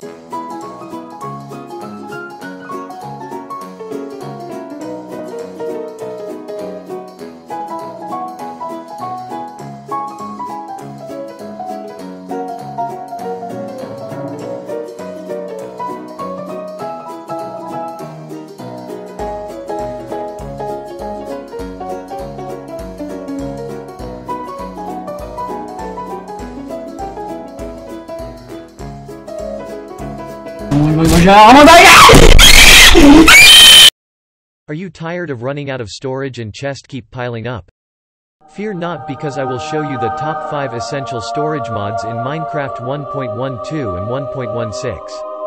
Oh my god! Are you tired of running out of storage and chests keep piling up? Fear not, because I will show you the top 5 essential storage mods in Minecraft 1.12 and 1.16.